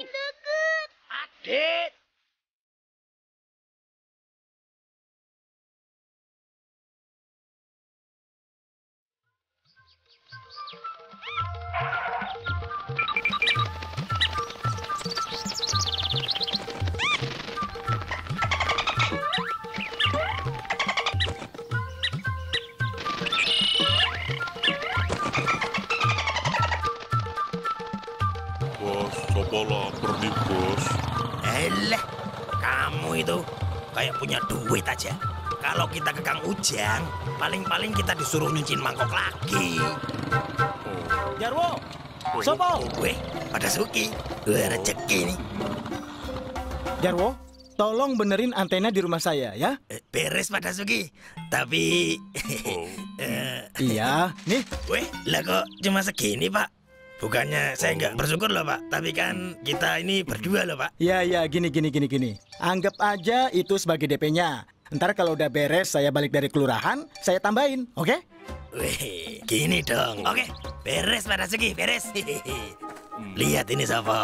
Ki deket. Adit. Lapar nih, Bos. Elah, kamu itu kayak punya duit aja. Kalau kita ke Kang Ujang, paling-paling kita disuruh nyuciin mangkok lagi. Jarwo, sopo? Weh, pada Suki. Rezeki nih. Jarwo, tolong benerin antena di rumah saya ya. Beres pada Suki. Tapi iya, nih. Weh, lah kok cuma segini, Pak? Bukannya saya nggak bersyukur loh, Pak. Tapi kan kita ini berdua loh, Pak. Ya, gini. Anggap aja itu sebagai DP-nya. Ntar kalau udah beres, saya balik dari kelurahan, saya tambahin, oke? Wih, gini dong. Oke, beres pada segi, beres. Lihat ini, Sopo.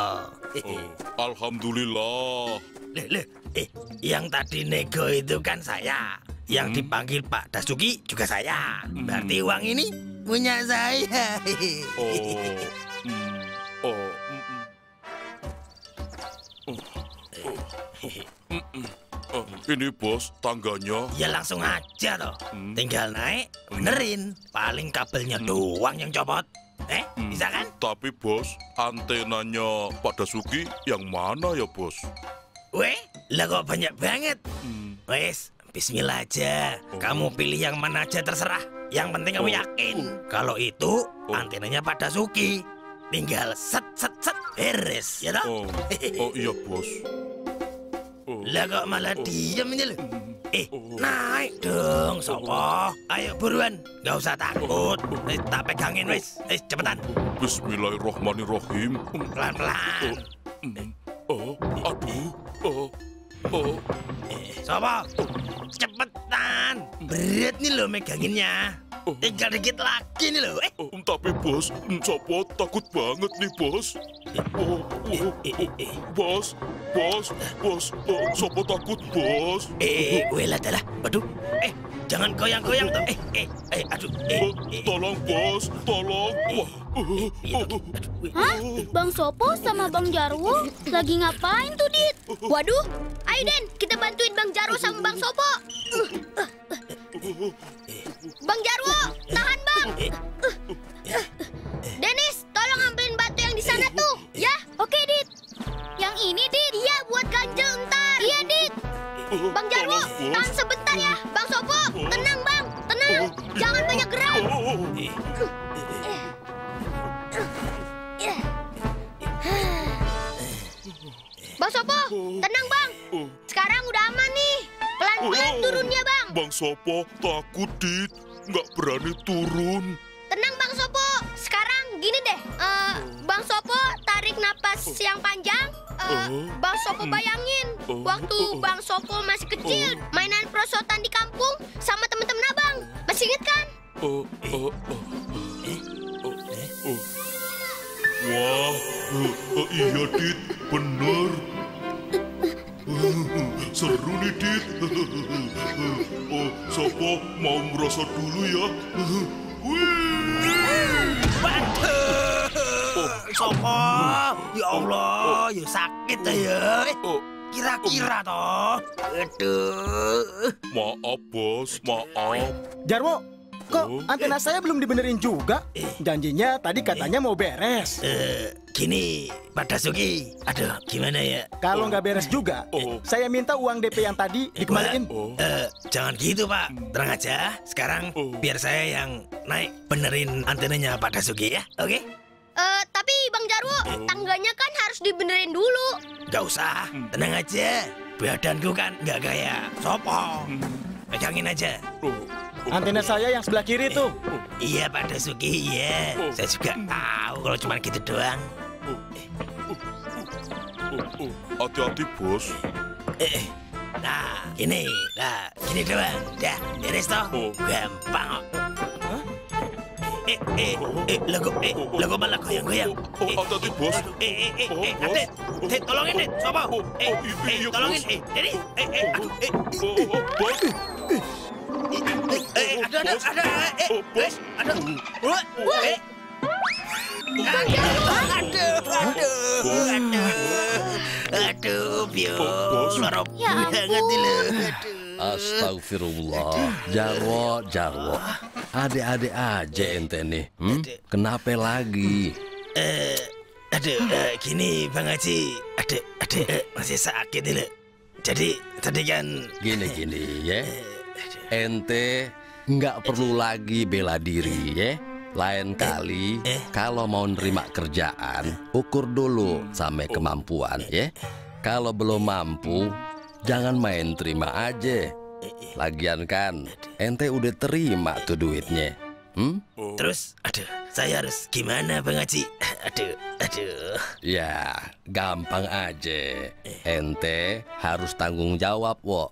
Alhamdulillah. Yang tadi nego itu kan saya. Yang dipanggil Pak Dasuki juga saya. Berarti uang ini punya saya. Ini Bos, tangganya. Ya langsung aja toh. Tinggal naik, benerin. Paling kabelnya doang yang copot. Bisa kan? Tapi Bos, antenanya Pak Dasuki yang mana ya, Bos? Weh, lah kok banyak banget. Wes, bismillah aja. Kamu pilih yang mana aja terserah. Yang penting kamu yakin kalau itu antenanya Pak Dasuki. Tinggal set beres ya toh? Iya Bos. Lah kok malah diam aja lu? Naik dong Sopo. Ayo buruan, nggak usah takut. Tak pegangin wis. Cepetan. Bismillahirrahmanirrahim. Pelan-pelan. Aduh. Sopo, cepetan. Berat nih lo meganginnya. Tinggal dikit lagi nih lo. Tapi Bos, Sopo takut banget nih Bos. Bos, Sopo takut Bos. Welah. Aduh. Jangan goyang-goyang toh. Aduh. Tolong Bos, tolong. Hah? Bang Sopo sama Bang Jarwo lagi ngapain tuh, Dit? Waduh, ayo Den, kita bantuin Bang Jarwo sama Bang Sopo. Bang Jarwo, tahan Bang. Dennis, tolong ambilin batu yang di sana tuh, ya? Oke, Dit. Yang ini, Dit. Iya, buat ganjel ntar. Iya, Dit. Bang Jarwo, tahan sebentar ya. Bang Sopo, tenang Bang, tenang. Jangan banyak gerak. Bang Sopo, tenang Bang. Sekarang udah aman nih. Pelan-pelan turunnya Bang. Bang Sopo takut Dit, nggak berani turun. Tenang Bang Sopo. Sekarang gini deh, Bang Sopo tarik napas yang panjang. Bang Sopo bayangin waktu Bang Sopo masih kecil, mainan perosotan di kampung sama temen-temen Abang. Masih inget kan? Wah, iya Dit, bener. Seru nih Dit. Sopo mau merosot dulu ya. Waduh, Sopo, ya Allah, ya sakit ya. Kira-kira toh. Aduh. Maaf Bos, maaf. Jarwo. Kok antena saya belum dibenerin juga? Janjinya tadi katanya mau beres. Gini, Pak Dasuki. Aduh, gimana ya? Kalau nggak beres juga, saya minta uang DP yang tadi dikembaliin. Jangan gitu, Pak. Terang aja. Sekarang biar saya yang naik benerin antenanya Pak Dasuki ya, oke? Tapi Bang Jarwo, tangganya kan harus dibenerin dulu. Nggak usah, tenang aja. Badanku kan nggak kayak Sopo. Pegangin aja. Antena saya yang sebelah kiri tuh. Iya Pak Dasuki, iya. Saya juga tahu kalau cuma gitu doang. Hati-hati Bos. Nah, ini. Nah, gini doang. Dah, beres toh. Gampang. Lagu malah goyang-goyang. Tadi bos. Atlet, tolongin deh, coba. Tolongin, jadi. Bos. Aduh. Astagfirullah, Jarwo, adik-adik aja ente nih, kenapa lagi? Gini Bang Haji, masih sakit ini. Jadi tadi kan gini ya, ente nggak perlu lagi bela diri ya. Lain kali kalau mau nerima kerjaan, ukur dulu sampai kemampuan ya. Kalau belum mampu, jangan main terima aja. Lagian kan ente udah terima tuh duitnya. Terus saya harus gimana Bang Haji? Ya, gampang aja. Ente harus tanggung jawab, wo.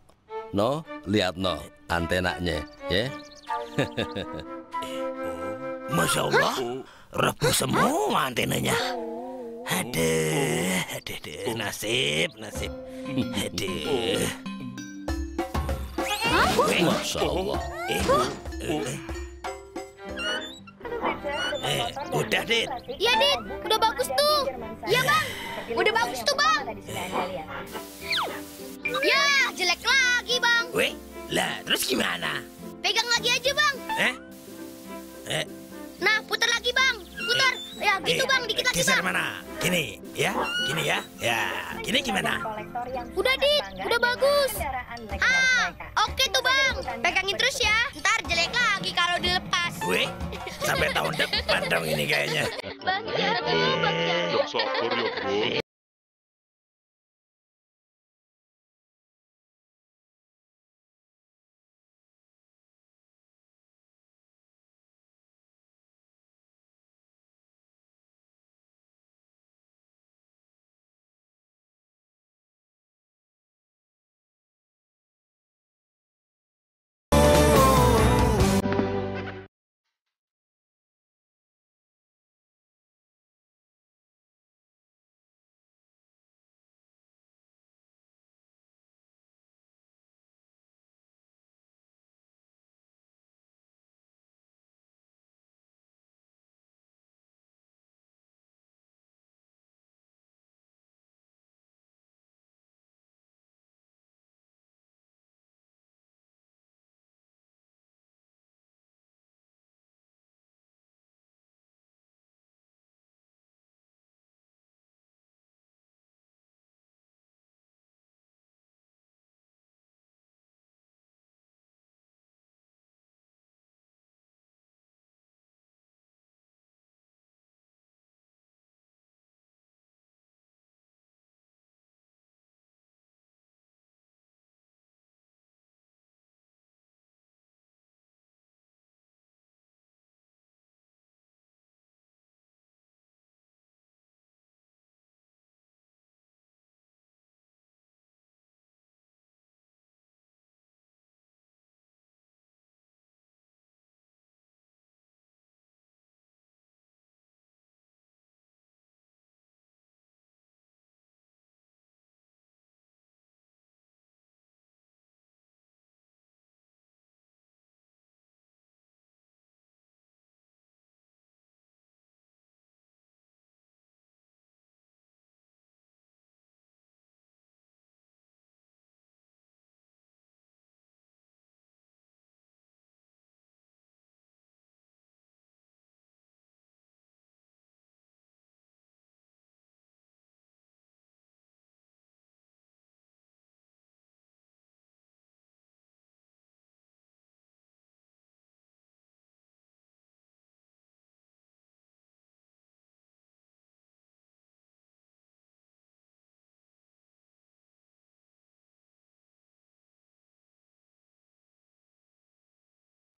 No, lihat no antenanya, ya. Masya Allah, rapuh semua antenanya. Aduh, nasib. Aduh. Masya Allah. Udah, Dit. Iya, Dit. Udah bagus tuh. Iya, Bang. Udah bagus tuh, Bang. Ya, jelek lagi, Bang. Weh, lah terus gimana? Pegang lagi aja, Bang. Nah, putar lagi, Bang. Putar. Ya, gitu, Bang. Dikit lagi, Bang. Geser mana? Gini ya. Ya, gini gimana? Udah, Dit. Udah bagus. Oke tuh, Bang. Pegangin terus ya. Ntar jelek lagi kalau dilepas. Wih, sampai tahun depan dong ini kayaknya. Bang Jarwo.